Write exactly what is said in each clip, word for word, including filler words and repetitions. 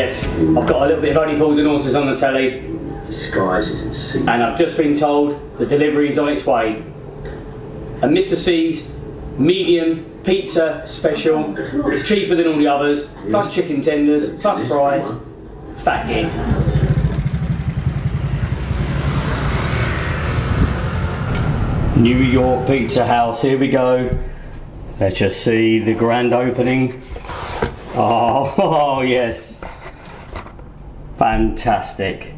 yes, I've got a little bit of Only Fools and Horses on the telly. Disguise isn't seen. And I've just been told the delivery's on its way. And Mister C's medium pizza special, it's cheaper than all the others, plus chicken tenders, plus fries, fat gig. New York Pizza House, here we go. Let's just see the grand opening. Oh, oh yes, fantastic.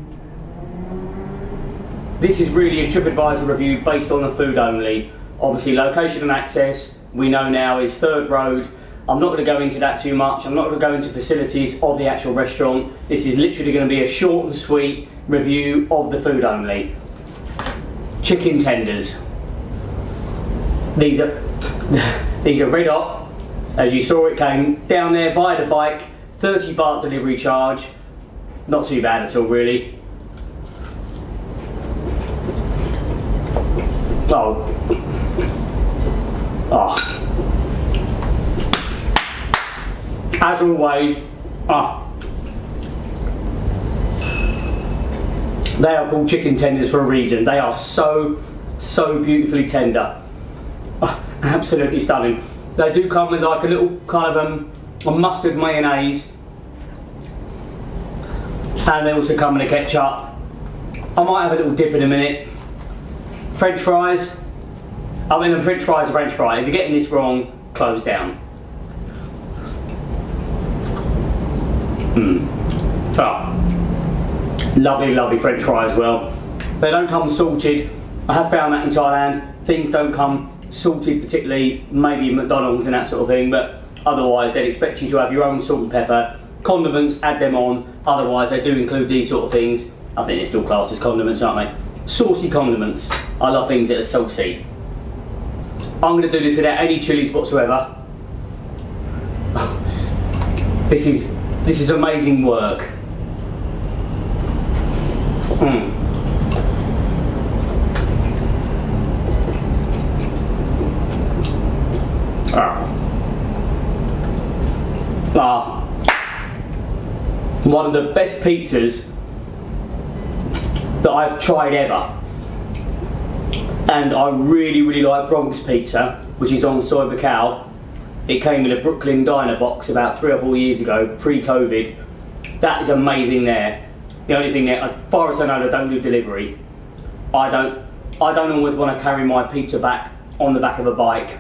This is really a TripAdvisor review based on the food only. Obviously location and access we know now is Third Road. I'm not going to go into that too much. I'm not going to go into facilities of the actual restaurant. This is literally going to be a short and sweet review of the food only. Chicken tenders. These are, these are red hot. As you saw, it came down there via the bike. thirty baht delivery charge. Not too bad at all, really. Oh. Oh. As always, ah. They are called chicken tenders for a reason. They are so, so beautifully tender. Oh, absolutely stunning. They do come with like a little kind of um, a mustard mayonnaise. And they also come in a ketchup. I might have a little dip in a minute. French fries, I mean the French fries are French fry. If you're getting this wrong, close down. Mm. Oh. Lovely, lovely French fry as well. They don't come salted. I have found that in Thailand, things don't come salted particularly, maybe McDonald's and that sort of thing, but otherwise they'd expect you to have your own salt and pepper. Condiments, add them on, otherwise they do include these sort of things. I think they're still classed as condiments, aren't they? Saucy condiments. I love things that are saucy. I'm going to do this without any chilies whatsoever. This is this is amazing work. Mm. Ah. Ah. One of the best pizzas that I've tried ever. And I really, really like Bronx Pizza, which is on Soy Bacow. It came in a Brooklyn Diner box about three or four years ago, pre-COVID. That is amazing there. The only thing that, as far as I know, they don't do delivery. I don't, I don't always want to carry my pizza back on the back of a bike.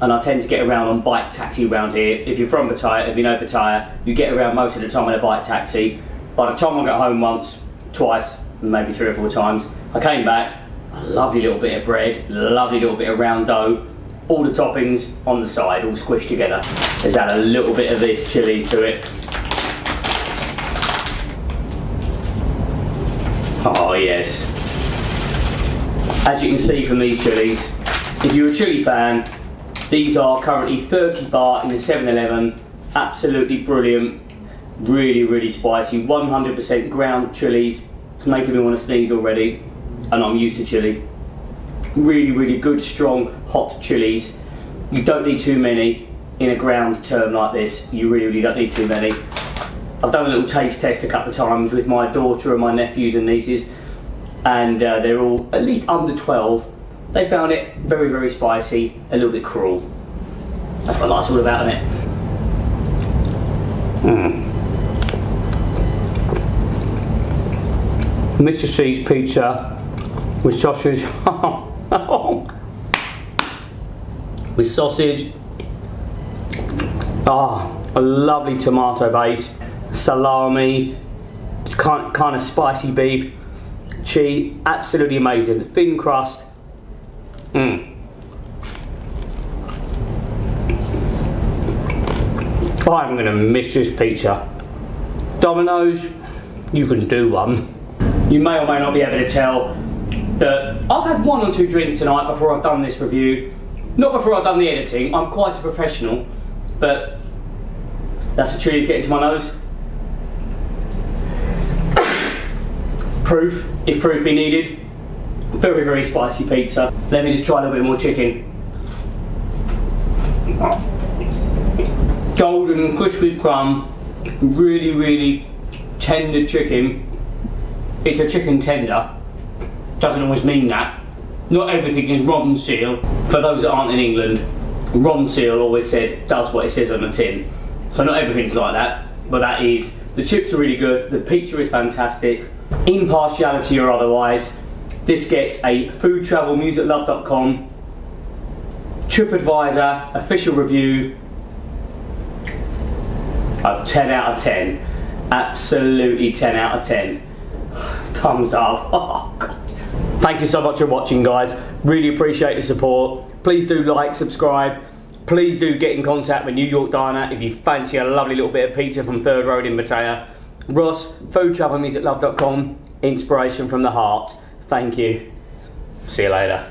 And I tend to get around on bike taxi around here. If you're from Pattaya, if you know Pattaya, you get around most of the time on a bike taxi. By the time I got home once, twice, maybe three or four times, I came back, a lovely little bit of bread, lovely little bit of round dough, all the toppings on the side, all squished together. Let's add a little bit of this chilies to it. Oh yes. As you can see from these chilies, if you're a chili fan, these are currently thirty baht in the seven eleven. Absolutely brilliant. Really, really spicy. one hundred percent ground chilies. It's making me want to sneeze already, and I'm used to chili. Really, really good, strong, hot chilies. You don't need too many in a ground term like this. You really, really don't need too many. I've done a little taste test a couple of times with my daughter and my nephews and nieces, and uh, they're all at least under twelve. They found it very, very spicy, a little bit cruel. That's what life's all about, isn't it? Mm. Mister C's pizza with sausage, with sausage, ah, oh, a lovely tomato base, salami, it's kind, kind of spicy beef, cheese, absolutely amazing, thin crust, mm. I'm going to miss this pizza. Domino's, you can do one. You may or may not be able to tell that I've had one or two drinks tonight before I've done this review. Not before I've done the editing, I'm quite a professional, but that's the chilies getting to my nose. Proof, if proof be needed. Very, very spicy pizza. Let me just try a little bit more chicken. Golden, crispy crumb, really, really tender chicken, it's a chicken tender, doesn't always mean that. Not everything is rod and seal. For those that aren't in England, rod and seal always said does what it says on the tin. So not everything's like that, but that is, the chips are really good, the pizza is fantastic. Impartiality or otherwise, this gets a food travel music love dot com TripAdvisor official review of ten out of ten. Absolutely ten out of ten. Thumbs up. Oh, God. Thank you so much for watching, guys. Really appreciate the support. Please do like, subscribe. Please do get in contact with New York Diner if you fancy a lovely little bit of pizza from Third Road in Pattaya. Ross, food travel music love dot com. Inspiration from the heart. Thank you. See you later.